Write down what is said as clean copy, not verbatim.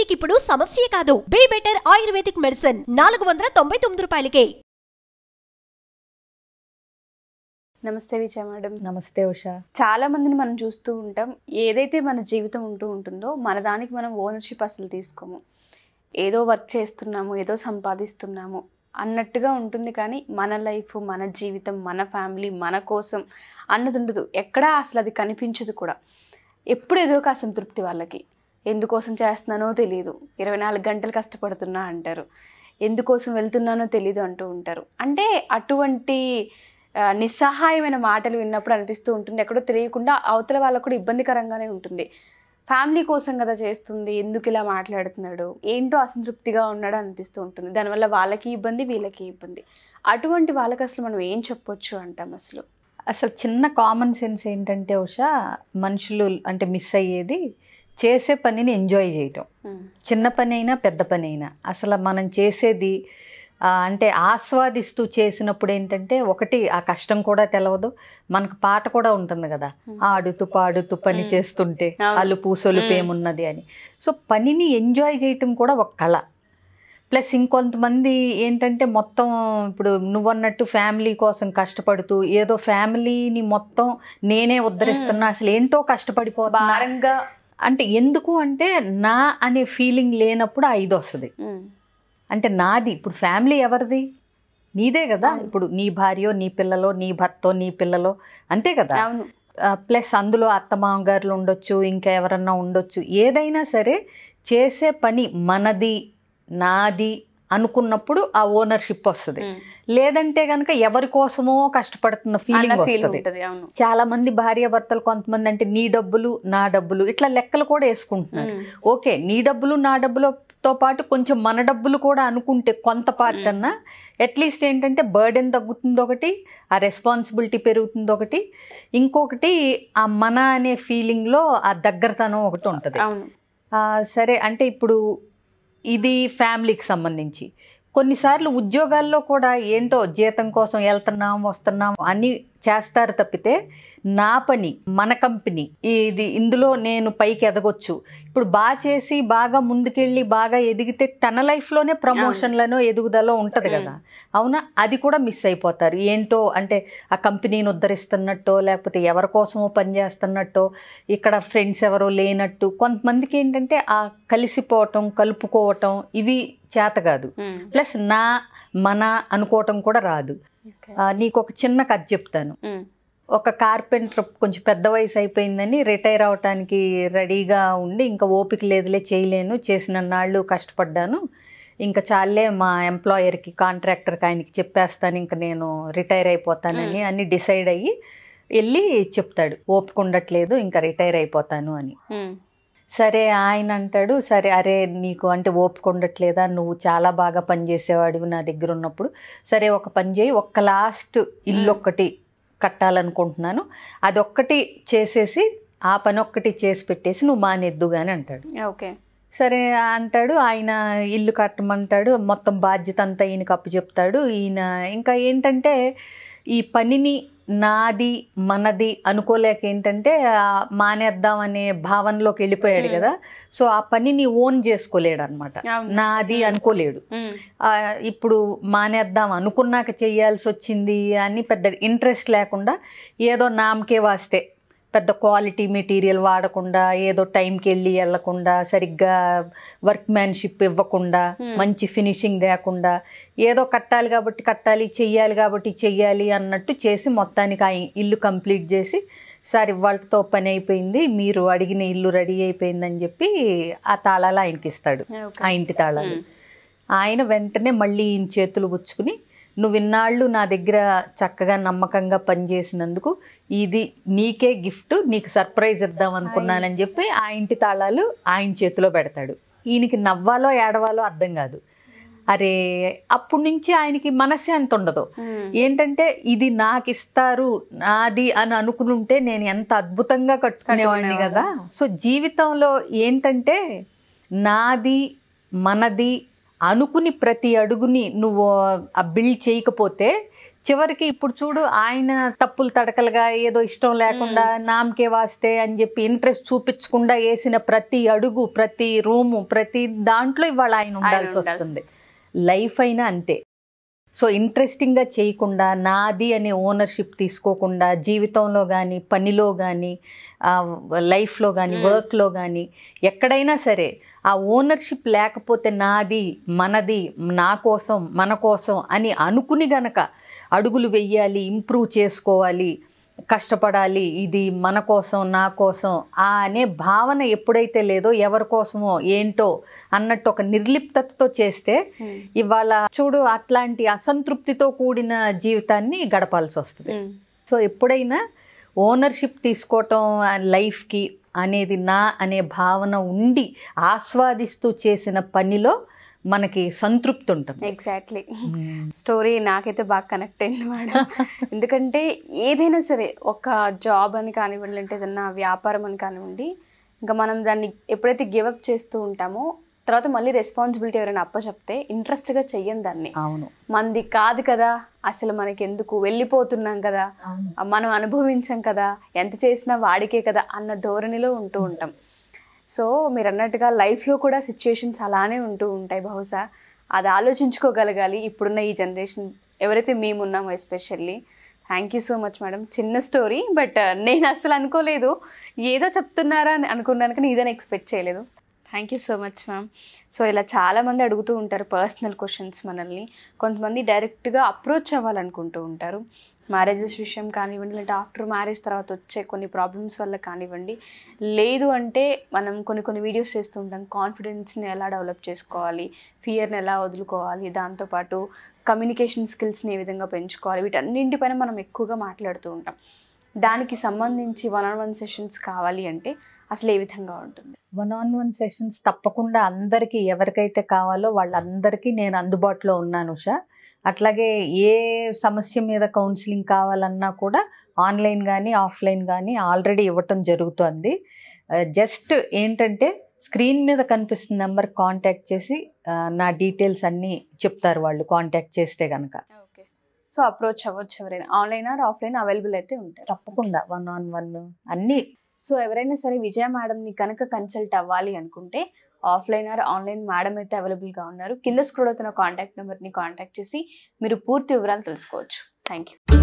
ఇంటికి ఇప్పుడు సమస్య కాదు. బీ బెటర్ ఆయుర్వేదిక్ మెడిసిన్ 499 రూపాయలకే. నమస్తే విజయ మేడం. నమస్తే ఉషా. చాలా మందిని మనం చూస్తూ ఉంటాం, ఏదైతే మన జీవితం ఉంటూ ఉంటుందో మన దానికి మనం ఓనర్షిప్ అసలు తీసుకోము. ఏదో వర్క్ చేస్తున్నాము, ఏదో సంపాదిస్తున్నాము అన్నట్టుగా ఉంటుంది. కానీ మన లైఫ్, మన జీవితం, మన ఫ్యామిలీ, మన కోసం అన్నది ఉండదు. ఎక్కడా అసలు అది కనిపించదు కూడా. ఎప్పుడు ఏదో ఒక అసంతృప్తి వాళ్ళకి. ఎందుకోసం చేస్తున్నానో తెలియదు, 24 గంటలు కష్టపడుతున్నా అంటారు, ఎందుకోసం వెళ్తున్నానో తెలియదు అంటూ ఉంటారు. అంటే అటువంటి నిస్సహాయమైన మాటలు విన్నప్పుడు అనిపిస్తూ ఉంటుంది, ఎక్కడో తెలియకుండా అవతల వాళ్ళకు కూడా ఇబ్బందికరంగానే ఉంటుంది. ఫ్యామిలీ కోసం కదా చేస్తుంది, ఎందుకు ఇలా మాట్లాడుతున్నాడు, ఏంటో అసంతృప్తిగా ఉన్నాడు అనిపిస్తూ ఉంటుంది. దానివల్ల వాళ్ళకి ఇబ్బంది, వీళ్ళకి ఇబ్బంది. అటువంటి వాళ్ళకి అసలు మనం ఏం చెప్పొచ్చు అంటాం? అసలు చిన్న కామన్ సెన్స్ ఏంటంటే ఉషా, మనుషులు అంటే మిస్ అయ్యేది చేసే పనిని ఎంజాయ్ చేయటం. చిన్న పని అయినా పెద్ద పని అయినా అసలు మనం చేసేది అంటే ఆస్వాదిస్తూ చేసినప్పుడు ఏంటంటే ఒకటి ఆ కష్టం కూడా తెలవదు. మనకు పాట కూడా ఉంటుంది కదా, ఆడుతూ పాడుతూ పని చేస్తుంటే అలుపు సొలుపు ఏమున్నది అని. సో పనిని ఎంజాయ్ చేయటం కూడా ఒక కళ. ప్లస్ ఇంకొంతమంది ఏంటంటే మొత్తం ఇప్పుడు నువ్వన్నట్టు ఫ్యామిలీ కోసం కష్టపడుతూ ఏదో ఫ్యామిలీని మొత్తం నేనే ఉద్ధరిస్తున్నా, అసలు ఏంటో కష్టపడిపోతున్నా అంటే ఎందుకు అంటే నా అనే ఫీలింగ్ లేనప్పుడు ఇది వస్తుంది. అంటే నాది ఇప్పుడు ఫ్యామిలీ ఎవరిది? నీదే కదా. ఇప్పుడు నీ భార్యో, నీ పిల్లలో, నీ భర్తో, నీ పిల్లలో, అంతే కదా. ప్లస్ అందులో అత్తమామగారులు ఉండొచ్చు, ఇంకా ఎవరన్నా ఉండొచ్చు. ఏదైనా సరే చేసే పని మనది నాది అనుకున్నప్పుడు ఆ ఓనర్షిప్ వస్తుంది. లేదంటే కనుక ఎవరి కోసమో కష్టపడుతున్న ఫీలింగ్ వస్తుంది. చాలా మంది భార్య భర్తలు కొంతమంది అంటే నీ డబ్బులు నా డబ్బులు ఇట్లా లెక్కలు కూడా వేసుకుంటున్నారు. ఓకే, నీ డబ్బులు నా డబ్బులు తో పాటు కొంచెం మన డబ్బులు కూడా అనుకుంటే కొంత పార్ట్ అన్నా అట్లీస్ట్ ఏంటంటే బర్డెన్ తగ్గుతుంది ఒకటి, ఆ రెస్పాన్సిబిలిటీ పెరుగుతుంది ఒకటి, ఇంకొకటి ఆ మన అనే ఫీలింగ్లో ఆ దగ్గరతనం ఒకటి ఉంటుంది. సరే, అంటే ఇప్పుడు ఇది ఫ్యామిలీకి సంబంధించి. కొన్నిసార్లు ఉద్యోగాల్లో కూడా ఏంటో జీతం కోసం వెళ్తున్నాం వస్తున్నాం అని చేస్తారు తప్పితే నా పని, మన కంపెనీ, ఇది ఇందులో నేను పైకి ఎదగొచ్చు, ఇప్పుడు బాగా చేసి బాగా ముందుకెళ్ళి బాగా ఎదిగితే తన లైఫ్లోనే ప్రమోషన్లను ఎదుగుదల ఉంటుంది కదా. అవునా, అది కూడా మిస్ అయిపోతారు. ఏంటో అంటే ఆ కంపెనీని ఉద్ధరిస్తున్నట్టో లేకపోతే ఎవరి కోసమో పనిచేస్తున్నట్టో ఇక్కడ ఫ్రెండ్స్ ఎవరో లేనట్టు. కొంతమందికి ఏంటంటే ఆ కలిసిపోవటం, కలుపుకోవటం ఇవి చేత కాదు. ప్లస్ నా మన అనుకోవటం కూడా రాదు. నీకు ఒక చిన్న కథ చెప్తాను. ఒక కార్పెంటర్ కొంచెం పెద్ద వయసు అయిపోయిందని రిటైర్ అవటానికి రెడీగా ఉండి ఇంకా ఓపిక లేదులే చేయలేను, చేసిన నాళ్ళు కష్టపడ్డాను, ఇంకా చాలే మా ఎంప్లాయర్కి కాంట్రాక్టర్కి ఆయనకి చెప్పేస్తాను ఇంకా నేను రిటైర్ అయిపోతానని అని డిసైడ్ అయ్యి వెళ్ళి చెప్తాడు, ఓపిక ఉండట్లేదు ఇంకా రిటైర్ అయిపోతాను అని. సరే ఆయన అంటాడు, సరే అరే నీకు అంటే ఓపిక ఉండట్లేదా, నువ్వు చాలా బాగా పనిచేసేవాడివి నా దగ్గర ఉన్నప్పుడు, సరే ఒక పని చేయి, ఒక్క లాస్ట్ ఇల్లు ఒక్కటి కట్టాలనుకుంటున్నాను, అదొక్కటి చేసేసి ఆ పని ఒక్కటి చేసి పెట్టేసి నువ్వు మానేద్దుగాని అంటాడు. ఓకే సరే అంటాడు. ఆయన ఇల్లు కట్టమంటాడు, మొత్తం బాధ్యత అంతా ఈయనకు అప్పు చెప్తాడు. ఈయన ఇంకా ఏంటంటే ఈ పనిని నాది మనది అనుకోలేక ఏంటంటే మానేద్దాం అనే భావనలోకి వెళ్ళిపోయాడు కదా. సో ఆ పనిని ఓన్ చేసుకోలేడు అనమాట, నాది అనుకోలేడు. ఇప్పుడు మానేద్దాం అనుకున్నాక చేయాల్సి వచ్చింది అని పెద్ద ఇంట్రెస్ట్ లేకుండా ఏదో నామకే వాస్తే పెద్ద క్వాలిటీ మెటీరియల్ వాడకుండా, ఏదో టైంకి వెళ్ళి వెళ్ళకుండా, సరిగ్గా వర్క్మ్యాన్షిప్ ఇవ్వకుండా, మంచి ఫినిషింగ్ లేకుండా, ఏదో కట్టాలి కాబట్టి కట్టాలి, చెయ్యాలి కాబట్టి చెయ్యాలి అన్నట్టు చేసి మొత్తానికి ఆ ఇల్లు కంప్లీట్ చేసి సార్ ఇవాళతో పని అయిపోయింది, మీరు అడిగిన ఇల్లు రెడీ అయిపోయిందని చెప్పి ఆ తాళాలు ఆయనకి ఇస్తాడు, ఆ ఇంటి తాళాలు. ఆయన వెంటనే మళ్ళీ ఈయన చేతులు పుచ్చుకుని, నువ్వు ఇన్నాళ్ళు నా దగ్గర చక్కగా నమ్మకంగా పనిచేసినందుకు ఇది నీకే గిఫ్ట్, నీకు సర్ప్రైజ్ ఇద్దాం అనుకున్నానని చెప్పి ఆ ఇంటి తాళాలు ఆయన చేతిలో పెడతాడు. ఈయనకి నవ్వాలో ఏడవాలో అర్థం కాదు. అరే అప్పటి నుంచి ఆయనకి మనసే అంత ఉండదు. ఏంటంటే ఇది నాకు ఇస్తారు నాది అని అనుకునుంటే నేను ఎంత అద్భుతంగా కట్టుకునేవాడిని కదా. సో జీవితంలో ఏంటంటే నాది మనది అనుకుని ప్రతి అడుగుని నువ్వు బిల్డ్ చేయకపోతే చివరికి ఇప్పుడు చూడు ఆయన తప్పులు తడకలుగా ఏదో ఇష్టం లేకుండా నామకే వాస్తే అని చెప్పి ఇంట్రెస్ట్ చూపించకుండా వేసిన ప్రతి అడుగు ప్రతి రూము ప్రతి దాంట్లో ఇవాళ ఆయన ఉండాల్సి వస్తుంది. లైఫ్ అయినా అంతే. సో ఇంట్రెస్టింగ్గా చేయకుండా నాది అనే ఓనర్షిప్ తీసుకోకుండా జీవితంలో కానీ పనిలో కానీ లైఫ్లో కానీ వర్క్లో కానీ ఎక్కడైనా సరే ఆ ఓనర్షిప్ లేకపోతే నాది మనది నా కోసం మన కోసం అని అనుకుని గనక అడుగులు వెయ్యాలి, ఇంప్రూవ్ చేసుకోవాలి, కష్టపడాలి, ఇది మన కోసం నా కోసం అనే భావన ఎప్పుడైతే లేదో ఎవరి కోసమో ఏంటో అన్నట్టు ఒక నిర్లిప్తతో చేస్తే ఇవాళ చూడు అట్లాంటి అసంతృప్తితో కూడిన జీవితాన్ని గడపాల్సి వస్తుంది. సో ఎప్పుడైనా ఓనర్షిప్ తీసుకోవటం లైఫ్కి అనేది నా అనే భావన ఉండి ఆస్వాదిస్తూ చేసిన పనిలో మనకి సంతృప్తి ఉంటుంది. ఎగ్జాక్ట్లీ స్టోరీ నాకైతే బాగా కనెక్ట్ అయింది మేడం. ఎందుకంటే ఏదైనా సరే ఒక జాబ్ అని కానివ్వండి, అంటే ఏదన్నా వ్యాపారం అని కానివ్వండి, ఇంకా మనం దాన్ని ఎప్పుడైతే గివప్ చేస్తూ ఉంటామో తర్వాత మళ్ళీ రెస్పాన్సిబిలిటీ ఎవరైనా అప్పచెప్తే ఇంట్రెస్ట్గా చెయ్యం దాన్ని. అవును, మనది కాదు కదా అసలు, మనకి ఎందుకు వెళ్ళిపోతున్నాం కదా, మనం అనుభవించాం కదా, ఎంత చేసినా వాడికే కదా అన్న ధోరణిలో ఉంటూ ఉంటాం. సో మీరు అన్నట్టుగా లైఫ్లో కూడా సిచ్యుయేషన్స్ అలానే ఉంటూ ఉంటాయి. బహుశా అది ఆలోచించుకోగలగాలి ఇప్పుడున్న ఈ జనరేషన్ ఎవరైతే మేమున్నామో especially. Thank you so much madam. చిన్న స్టోరీ బట్ నేను అసలు అనుకోలేదు, ఏదో చెప్తున్నారా అని అనుకున్నాను కానీ ఇదని ఎక్స్పెక్ట్ చేయలేదు. Thank you so much ma'am. So ఇలా చాలామంది అడుగుతూ ఉంటారు పర్సనల్ క్వశ్చన్స్ మనల్ని. కొంతమంది డైరెక్ట్గా అప్రోచ్ అవ్వాలనుకుంటూ ఉంటారు మ్యారేజెస్ విషయం కానివ్వండి, లేదంటే ఆఫ్టర్ మ్యారేజ్ తర్వాత వచ్చే కొన్ని ప్రాబ్లమ్స్ వల్ల కానివ్వండి, లేదు అంటే మనం కొన్ని కొన్ని వీడియోస్ చేస్తూ ఉంటాం కాన్ఫిడెన్స్ని ఎలా డెవలప్ చేసుకోవాలి, ఫియర్ని ఎలా వదులుకోవాలి, దాంతోపాటు కమ్యూనికేషన్ స్కిల్స్ని ఏ విధంగా పెంచుకోవాలి, వీటన్నింటిపైన మనం ఎక్కువగా మాట్లాడుతూ ఉంటాం. దానికి సంబంధించి 1-on-1 సెషన్స్ కావాలి అంటే అసలు ఏ విధంగా ఉంటుంది? 1-on-1 సెషన్స్ తప్పకుండా అందరికీ ఎవరికైతే కావాలో వాళ్ళందరికీ నేను అందుబాటులో ఉన్నాను ఉషా. అట్లాగే ఏ సమస్య మీద కౌన్సిలింగ్ కావాలన్నా కూడా ఆన్లైన్ కానీ ఆఫ్లైన్ కానీ ఆల్రెడీ ఇవ్వటం జరుగుతుంది. జస్ట్ ఏంటంటే స్క్రీన్ మీద కనిపిస్తున్న నెంబర్ కాంటాక్ట్ చేసి నా డీటెయిల్స్ అన్నీ చెప్తారు వాళ్ళు కాంటాక్ట్ చేస్తే కనుక. ఓకే, సో అప్రోచ్ అవ్వచ్చు ఎవరైనా, ఆన్లైన్ ఆర్ ఆఫ్లైన్ అవైలబుల్ అయితే ఉంటాయి తప్పకుండా 1-on-1 అన్నీ. సో ఎవరైనా సరే విజయ మేడంని కనుక కన్సల్ట్ అవ్వాలి అనుకుంటే ఆఫ్లైన్ ఆర్ ఆన్లైన్ మేడం అయితే అవైలబుల్గా ఉన్నారు. కింద స్క్రోల్ అవుతున్న కాంటాక్ట్ నెంబర్ని కాంటాక్ట్ చేసి మీరు పూర్తి వివరాలు తెలుసుకోవచ్చు. Thank you.